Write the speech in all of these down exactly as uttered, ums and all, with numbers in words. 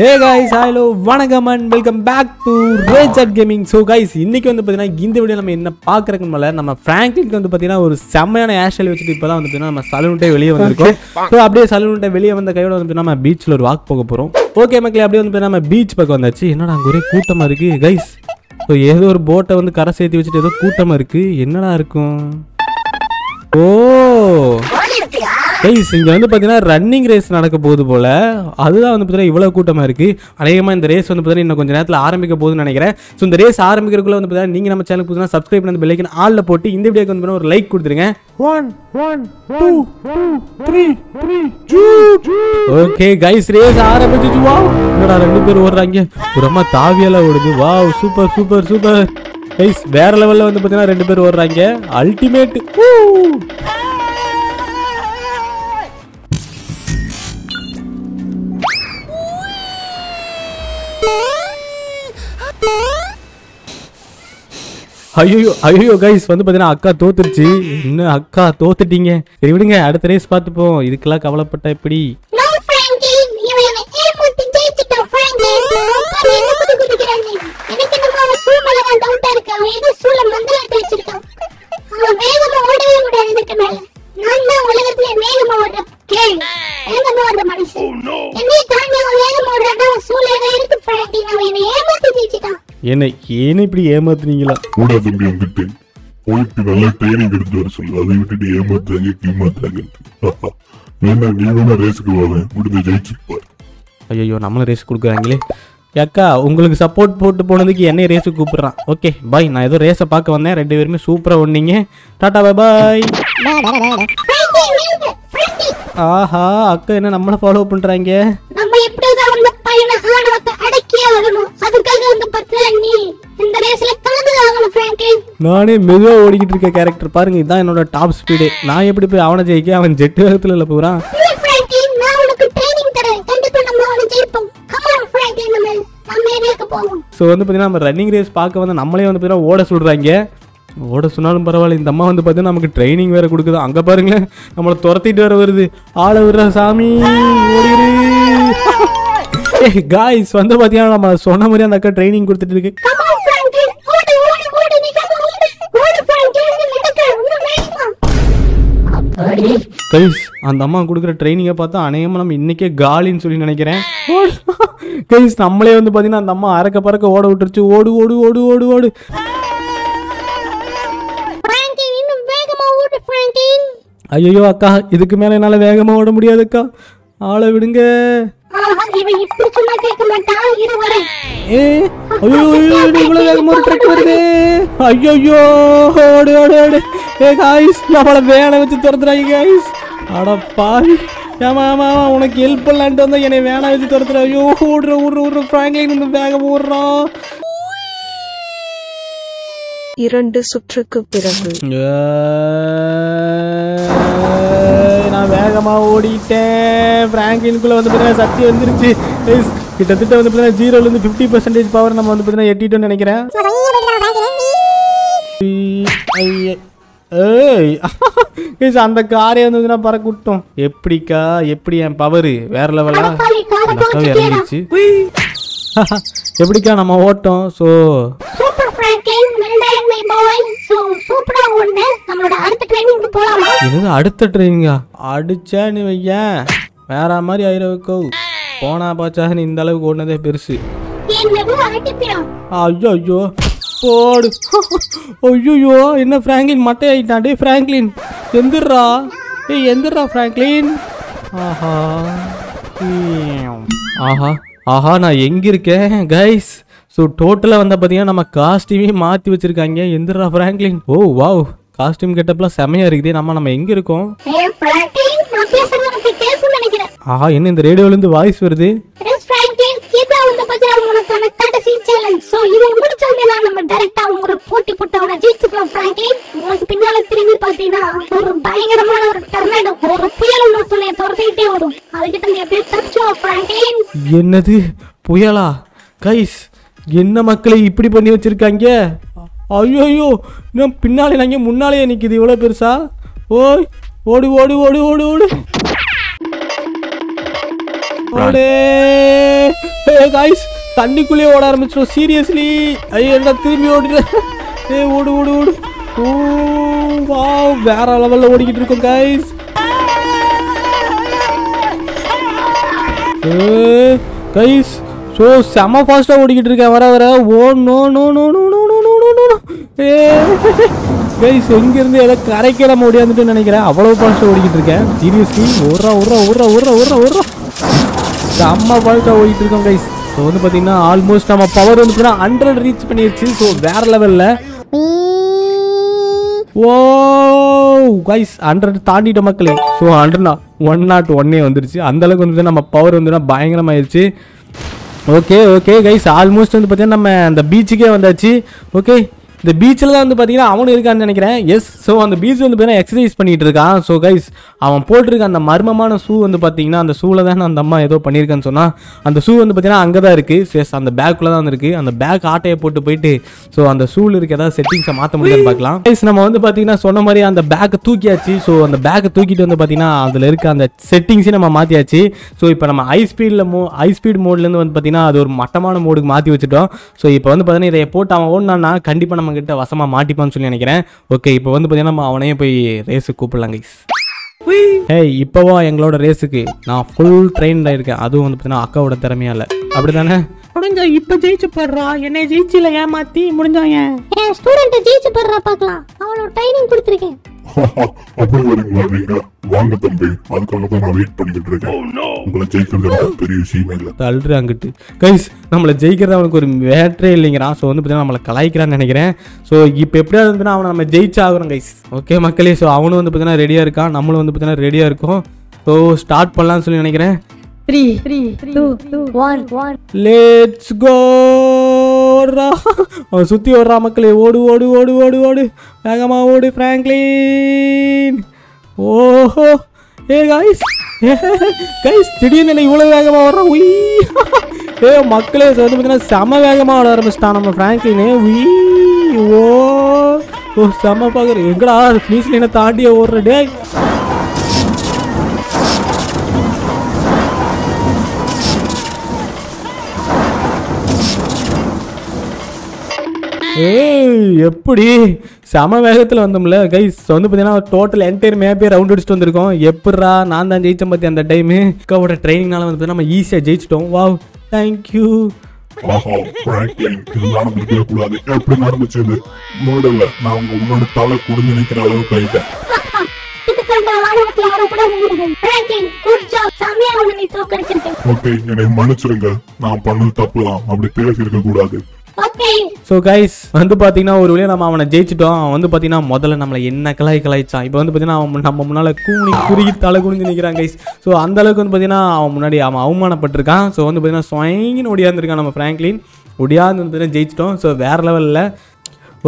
Hey guys, hello, Vanagam and welcome back to Rage Art Gaming. So guys, இன்னைக்கு வந்து பாத்தீனா இந்த வீடியோல நம்ம என்ன பார்க்கறதுனால நம்ம Franklin வந்து பாத்தீனா ஒரு செமையான ஹேஷ்ல வச்சிட்டு இப்போதான் வந்து பாத்தீனா நம்ம சலூன்ட்டே வெளிய வந்திருக்கோம். சோ அப்படியே சலூன்ட்டே வெளிய வந்த கையோட வந்து நம்ம பீச்ல ஒரு வாக் போக போறோம். ஓகே மக்களே, அப்படியே வந்து நம்ம பீச் பக்கம் வந்தாச்சு. என்னடா அங்க ஒரே கூட்டமா இருக்கு guys. சோ ஏதோ ஒரு போட்டை வந்து கரை சேத்தி வச்சிட்டு ஏதோ கூட்டமா இருக்கு. என்னடா இருக்கும்? ஓ guys, இங்க வந்து பாத்தீங்கன்னா ரன்னிங் ரேஸ் நடக்க போகுது போல. அதுதான் வந்து பாத்தீங்கன்னா இவ்வளவு கூட்டமா இருக்கு. அநேகமா இந்த ரேஸ் வந்து பாத்தீங்கன்னா இன்னும் கொஞ்ச நேரத்துல ஆரம்பிக்க போகுதுன்னு நினைக்கிறேன். சோ இந்த ரேஸ் ஆரம்பிக்கிறதுக்குள்ள வந்து பாத்தீங்கன்னா நீங்க நம்ம சேனலுக்கு புதுசா சப்ஸ்கிரைப் பண்ணி அந்த பெல் ஐகான் ஆல்ல போட்டு இந்த வீடியோக்கு வந்து ஒரு லைக் கொடுத்துருங்க. one one two three okay guys, race ஆரம்பிச்சிடுச்சு. வாவ், என்னடா ரெண்டு பேர் ஓடுறாங்க. ஒரு அம்மா தாவியால ஓடுது. Wow, super super super guys. வேற லெவல்ல வந்து பாத்தீங்கன்னா ரெண்டு பேர் ஓடுறாங்க. அல்டிமேட். ஐயோ ஐயோ கைஸ், வந்து பார்த்தீங்கன்னா அக்கா தோத்துருச்சு. இன்னும் அக்கா தோத்துட்டீங்க. சரி விடுங்க, அடுத்த ரேஸ் பார்த்துப்போம். இதுக்கெல்லாம் கவலைப்பட்ட எப்படி? என்னை ஏன் இப்படி ஏமாத்துனீங்களா? கூட தம்பி வந்துட்டு போயிட்டு நல்லா ட்ரைனிங் எடுத்து வர சொல்லு. அதை விட்டுட்டு ஏமாத்துறாங்க கீமாத்துறாங்க. வேணா நீ வேணா ரேஸுக்கு வரேன், முடிஞ்ச ஜெயிச்சுப்பாரு. ஐயோ, நம்மளும் ரேஸ் கொடுக்குறாங்களே. அக்கா உங்களுக்கு சப்போர்ட் போட்டு போனதுக்கு என்னை ரேஸுக்கு கூப்பிடுறான். ஓகே பாய், நான் ஏதோ ரேஸை பார்க்க வந்தேன். ரெண்டு பேருமே சூப்பராக ஒன்னீங்க. டாட்டா பாய் பாய். ஆஹா, அக்கா என்ன நம்மளை ஃபாலோ பண்ணுறாங்க. நானே மெதுவா ஓடிக்கிட்டு இருக்க கேரக்டர் பாருங்க. இதான் என்னோட டாப் ஸ்பீடு. நான் எப்படி போய் அவனை ஜெயிக்க? அவன் ஜெட் வேகத்துல இல்ல போறான். சோ வந்து பாத்தீங்கன்னா நம்ம ரன்னிங் ரேஸ் பார்க்க வந்து நம்மளே வந்து பாத்தீங்கன்னா ஓட சொல்றாங்க. ஓட சொன்னாலும் பரவாயில்ல, இந்த அம்மா வந்து பாத்தீங்கன்னா நமக்கு ட்ரைனிங் வேற கொடுக்குது. அங்க பாருங்களேன், நம்மளை துரத்திட்டு வேற வருது. ஆள விடுற சாமி, ஓடிரு. guys, வந்து பாத்தீங்கன்னா நம்ம சொன்ன மாதிரி அந்த அக்கா ட்ரைனிங் கொடுத்துட்டு இருக்கு. கைஸ், அந்த அம்மா கொடுக்குற ட்ரைனிங்கை பார்த்தா அநேகமாக நம்ம இன்னைக்கே காலின்னு சொல்லி நினைக்கிறேன். கைஸ், நம்மளே வந்து பாத்தீங்கன்னா அந்த அம்மா அறக்க பறக்க ஓட விட்டுருச்சு. ஓடு ஓடு ஓடு ஓடு ஓடு. ஐயோ அக்கா, இதுக்கு மேல என்னால வேகமா ஓட முடியாது அக்கா. ஆளை விடுங்க. உனக்கு ஹெல்ப் பண்ணலான்ட்டு வந்தா என்னை வேணா வச்சு துரத்துற. ஐயோ ஓடுற ஓடுற ஓடுற. பிராங்க்லின் வேக ஓடுறான். இரண்டு சுற்றுக்கு பிறகு நான் வேகமா ஓடிட்டேன். பிராங்க்லின்குள்ள வந்து பாத்தீங்கன்னா சக்தி வந்துருச்சு. கிட்டத்தட்ட வந்து பாத்தீங்கன்னா ஜீரோல இருந்து ஃபிஃப்டி பர்சன்டேஜ் பவர் நம்ம வந்து பாத்தீங்கன்னா எட்டிட்டோம்னு நினைக்கிறேன். ஏய், அந்த காரே வந்து பறக்க விட்டோம். எப்படிக்கா எப்படி என் பவர் வேற லெவலா இறங்கிச்சு. எப்படிக்கா நம்ம ஓட்டோம். ஸோ என்னது அடுத்த ட்ரைனிங்கா? அடிச்சா நீ வையன் வேற மாதிரி ஆயிரவுக்கோ போனா பாச்சா. நீ இந்த அளவுக்கு ஓடுனதே பெருசு. ஐயோ ஐயோ போடு. ஐயோ என்ன பிராங்க்லின் மட்டை ஆயிட்டான். டே பிராங்க்லின் எந்திரா. ஏ எந்திரா பிராங்க்லின். ஆஹா ஆஹா ஆஹா, நான் எங்க இருக்கேன் கைஸ்? ஸோ டோட்டலாக வந்து பார்த்தீங்கன்னா நம்ம காஸ்டியூமே மாற்றி வச்சிருக்காங்க. எந்திரா பிராங்க்லின். ஓ வாவ், காஸ்டியூம் கெட்டப்லாம் செமையாக இருக்குது. நம்ம நம்ம எங்கே இருக்கோம்? ஆஹா, என்ன இந்த ரேடியோலேருந்து வாய்ஸ் வருது. என்னது புயலா? கைஸ், என்ன மக்களை இப்படி பண்ணி வச்சிருக்காங்க? ஐயோ ஐயோ, இன்னும் பின்னாலே நாங்க முன்னாலே நிக்குது இவ்வளவு பெருசா. ஓய் ஓடு ஓடு ஓடு ஓடு ஓடு ஓடு. Hey guys, தண்ணிக்குள்ளே ஓட ஆரம்பிச்சோம். Seriously, ஐயோ திரும்பி ஓடுறேன். ஏய் ஓடு ஓடு ஓடு. ஓ வாவ், வேற லெவல்ல ஓடிக்கிட்டு இருக்கோம் guys. Hey guys, so செம ஃபாஸ்டா ஓடிக்கிட்டு இருக்கேன் வர வர. Oh no no no no no no no. ஏய் guys, எங்க இருந்து ஏதோ கரைக்கற முடியாதுன்னு நினைக்கிறேன். அவ்வளவு ஃபாஸ்டா ஓடிக்கிட்டு இருக்கேன். Seriously, ஓடுற ஓடுற ஓடுற ஓடுற ஓடுற ஓடுற. செம ஃபாஸ்டா ஓடிட்டு இருக்கோம் guys. So வந்து பாத்தீங்கன்னா ஆல்மோஸ்ட் நம்ம பவர் வந்து one hundred ரீச் பண்ணிருச்சு. சோ வேற லெவல்ல வாவ் गाइस one hundred தாண்டிட்ட மக்களே. சோ one hundred one oh one ஏ வந்துருச்சு. அந்த அளவுக்கு வந்து நம்ம பவர் வந்து பயங்கரமா ஆயிருச்சு. ஓகே ஓகே गाइस ஆல்மோஸ்ட் வந்து பாத்தீங்கன்னா நம்ம அந்த பீச்சுக்கே வந்தாச்சு. ஓகே இந்த பீச்ல தான் வந்து பாத்தீங்கன்னா அவனும் இருக்கான்னு நினைக்கிறேன். எஸ், சோ அந்த பீச் வந்து பாத்தீங்கன்னா எக்ஸசைஸ் பண்ணிட்டு இருக்கான். சோ गाइस அவன் போட்டுருக்க அந்த மர்மமான ஷூ வந்து பாத்தீங்கன்னா அந்த ஷூல தான் அந்த அம்மா ஏதோ பண்ணிருக்கான்னு சொன்னா அந்த ஷூ வந்து பாத்தீங்கன்னா அங்க தான் இருக்கு. சேஸ் அந்த பேக்குள்ள தான் இருக்கு. அந்த பேக் ஆட்டையை போட்டு போயிட்டு சோ அந்த ஷூல இருக்க ஏதாவது செட்டிங்ஸை மாத்த முடியும்னு பார்க்கலாம். गाइस நம்ம வந்து பாத்தீங்கன்னா சொன்ன மாதிரி அந்த பேக்கை தூக்கியாச்சு. சோ அந்த பேக்கை தூக்கிட்டு வந்து பாத்தீங்கன்னா அதுல இருக்க அந்த செட்டிங்ஸையும் நம்ம மாத்தியாச்சு. சோ இப்போ நம்ம ஹை ஸ்பீட்ல மோ ஹை ஸ்பீட் மோட்ல இருந்து வந்து பாத்தீங்கன்னா அது ஒரு மட்டமான மோடுக்கு மாத்தி வச்சுட்டோம். சோ இப்போ வந்து பாத்தீங்கன்னா இதை போட்டு அவன் ஓடுனான்னா கண்டிப்பா நம்ம கிட்ட வசமா மாட்டிப்பான்னு சொல்லி நினைக்கிறேன். ஓகே இப்போ வந்து பாத்தீங்கன்னா நம்ம அவனே போய் ரேஸ் கூப்பிடலாம் गाइस. ஏய் இப்பவா எங்களோட ரேஸுக்கு நான் ஃபுல் ட்ரெயின்ல இருக்கேன். அதுவும் வந்து பாத்தீங்கன்னா அக்காவோட திறமையால. அப்படிதானே? முடிஞ்சா இப்ப ஜெயிச்சு போறா. என்னை ஜெயிச்சில ஏமாத்தி முடிஞ்சா ஏன் ஸ்டூடண்ட் ஜெயிச்சு போறா பார்க்கலாம். அவளோ ட்ரெய்னிங் கொடுத்திருக்கேன். அப்படி வரீங்களா? வாங்க தம்பி, அதுக்காக தான் நான் வெயிட் பண்ணிட்டு இருக்கேன். உங்களை ஜெயிக்கிறது பெரிய விஷயம் இல்லை. தள்ளுற அங்கிட்டு கைஸ் நம்மளை ஜெயிக்கிறது அவனுக்கு ஒரு வேற்றே இல்லைங்கிறான். ஸோ வந்து பார்த்தீங்கன்னா நம்மளை கலாய்க்கிறான்னு நினைக்கிறேன். ஸோ இப்போ எப்படியாவது வந்து அவனை நம்ம ஜெயிச்சாகிறோம் கைஸ். ஓகே மக்களே, ஸோ அவனும் வந்து பார்த்தீங்கன்னா ரெடியாக இருக்கான். நம்மளும் வந்து பார்த்தீங்கன்னா ரெடியாக இருக்கும். ஸோ ஸ்டார்ட் பண்ணலாம்னு சொல்லி நினைக்கிறேன். Three three two two one one let's go. அவன் சுற்றி ஓடுறா மக்களே. ஓடு ஓடு ஓடு ஓடு ஓடு வேகமா ஓடு பிராங்க்லின். ஓஹோ ஏ கைஸ் கைஸ் திடீர்னு இவ்வளோ வேகமாக ஓடுறான். உய் ஏ மக்களே, வந்து பார்த்தீங்கன்னா செம வேகமாக ஓட ஆரம்பிச்சிட்டான் நம்ம பிராங்க்லினே. உய் ஓ ஓ செம பார்க்குறேன். எங்கடா ஃபினிஷ் லைனை தாண்டியே ஓடுற டே. ஏய் எப்படி செம வேகத்தில் வந்தோம்ல கைஸ். வந்து பார்த்தீங்கன்னா டோட்டல் என்டையர் மேப்பே ரவுண்ட் அடிச்சுட்டு வந்திருக்கோம். எப்பட்றா நான் தான் ஜெயிச்சேன் பார்த்தி அந்த டைமு. அக்காவோட ட்ரைனிங்னால வந்து நம்ம ஈஸியாக ஜெயிச்சிட்டோம். Wow thank you. எப்படி நடந்துச்சு மோடல்ல நான் உங்க உங்களோட தலை கொடுத்து நினைக்கிற அளவுக்கு ஆயிட்டேன். ஓகே என்னை மன்னிச்சிருங்க, நான் பண்ணது தப்பு தான். அப்படி பேசி இருக்க கூடாது. ஸோ கைஸ் வந்து பார்த்தீங்கன்னா ஒரு வழியாக நம்ம அவனை ஜெயிச்சிட்டோம். அவன் வந்து பார்த்தீங்கன்னா முதல்ல நம்மளை என்ன கலாய் கலாய்ச்சான். இப்போ வந்து பார்த்தீங்கன்னா அவன் நம்ம முன்னால் கூணி குறுகி தலை குனிஞ்சு நிற்கிறான் கைஸ். ஸோ அந்தளவுக்கு வந்து பார்த்தீங்கன்னா அவன் முன்னாடி அவன் அவமானப்பட்டிருக்கான். ஸோ வந்து பார்த்தீங்கன்னா சுயங்கின்னு ஒடியாந்துருக்கான் நம்ம பிராங்க்லின். ஒடியாந்து வந்து ஜெயிச்சிட்டோம். ஸோ வேறு லெவலில்.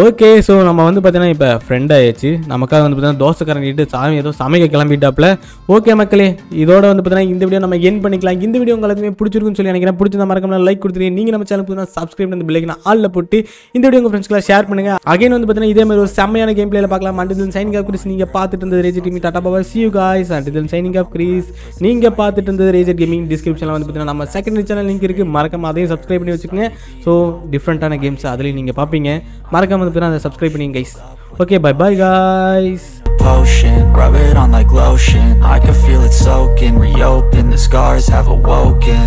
ஓகே ஸோ நம்ம வந்து பார்த்தீங்கன்னா இப்போ ஃப்ரெண்ட் ஆயிடுச்சு. நமக்காக வந்து பார்த்தீங்கன்னா தோசை கரண்டிட்டு சாமி ஏதோ சமைக்க கிளம்பிட்டாப்புல. ஓகே மக்களே, இதோட வந்து பார்த்தீங்கன்னா இந்த வீடியோ நம்ம என் பண்ணிக்கலாம். இந்த வீடியோ உங்களுக்கு பிடிச்சிருக்குன்னு சொல்லி நினைக்கிறேன். பிடிச்சதா மறக்காம லைக் கொடுத்துருக்கீங்க. நீங்கள் நம்ம சேனல் புதுசாக சப்ஸ்கிரைப் பண்ணி பிள்ளைங்க ஆளில் போட்டு இந்த வீடியோ உங்கள் ஃப்ரெண்ட்ஸ்க்குலாம் ஷேர் பண்ணுங்கள். அகைன் வந்து பார்த்தீங்கன்னா இதே மாதிரி ஒரு செம்மையான கேம் பிளேயில் பார்க்கலாம். அண்டில் சைனிங் ஆஃப் கிரீஸ் நீங்கள் பார்த்துட்டு இருந்தது ரேஜ் ஆர்ட் கேமிங். டாடா பாபா, see you guys. Until signing off கிரீஸ் நீங்கள் பார்த்துட்டு இருந்தது ரேஜ் ஆர்ட் கேமிங். டிஸ்கிரிப்ஷனில் வந்து பார்த்தீங்கன்னா நம்ம செகண்டரி சேனல் லிங்க் இருக்குது. மறக்காம அதையும் சப்ஸ்கிரைப் பண்ணி வச்சுக்கோங்க. ஸோ டிஃப்ரெண்ட்டான கேம்ஸ் அதுலேயும் நீங்கள் பார்ப்பீங்க. மறக்காம அதை சப்ஸ்கிரைப் பண்ணுங்க guys. Okay, bye bye guys. Potion, rub it on like lotion. I can feel it soaking, reopen. The scars have awoken.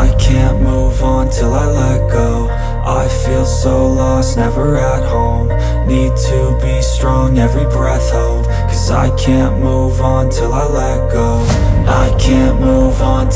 I can't move on till I let go. I feel so lost, never at home. Need to be strong, every breath hold. Cause I can't move on till I let go. I can't move on.